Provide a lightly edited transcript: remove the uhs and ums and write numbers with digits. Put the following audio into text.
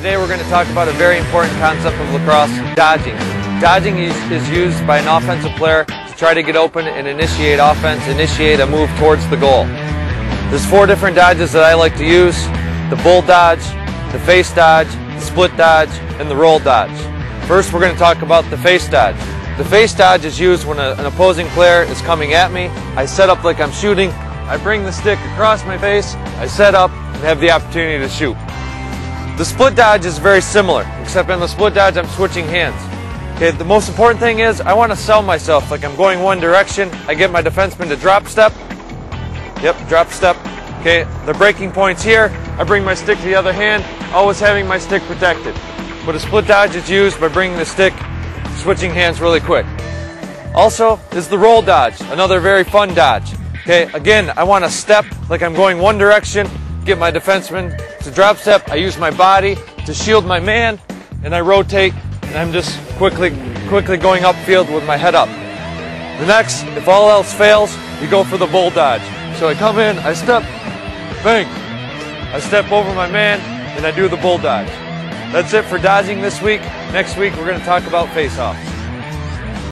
Today we're going to talk about a very important concept of lacrosse, dodging. Dodging is used by an offensive player to try to get open and initiate offense, initiate a move towards the goal. There's four different dodges that I like to use: the bull dodge, the face dodge, the split dodge, and the roll dodge. First we're going to talk about the face dodge. The face dodge is used when an opposing player is coming at me. I set up like I'm shooting, I bring the stick across my face, I set up and have the opportunity to shoot. The split dodge is very similar, except in the split dodge I'm switching hands. Okay, the most important thing is I want to sell myself like I'm going one direction. I get my defenseman to drop step. Yep, drop step. Okay, the breaking point's here. I bring my stick to the other hand, always having my stick protected. But a split dodge is used by bringing the stick, switching hands really quick. Also is the roll dodge, another very fun dodge. Okay, again, I want to step like I'm going one direction, get my defenseman to drop step, I use my body to shield my man, and I rotate, and I'm just quickly going upfield with my head up. The next, if all else fails, you go for the bull dodge. So I come in, I step, bang, I step over my man, and I do the bull dodge. That's it for dodging this week. Next week, we're going to talk about face-offs.